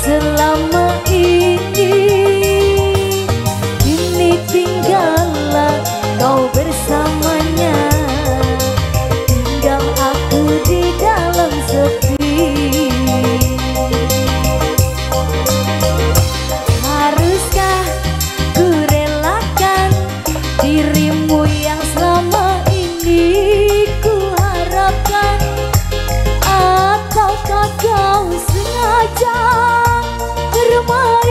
selama ini tinggal bersamanya, tinggal aku di dalam sepi. Haruskah ku relakan dirimu yang selama ini ku harapkan, ataukah kau sengaja bermain?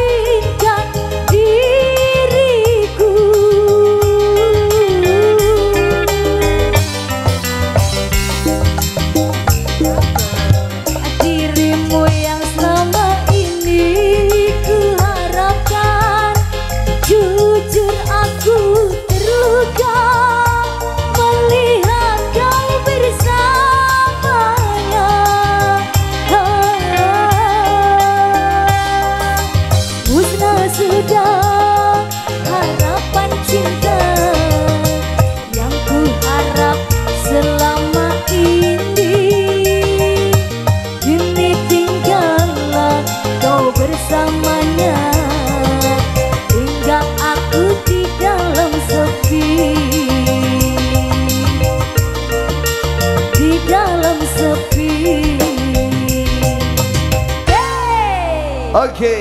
Oke,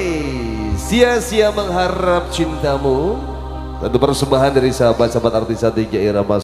sia-sia mengharap cintamu. Tentu persembahan dari sahabat-sahabat artis Aditya Irama.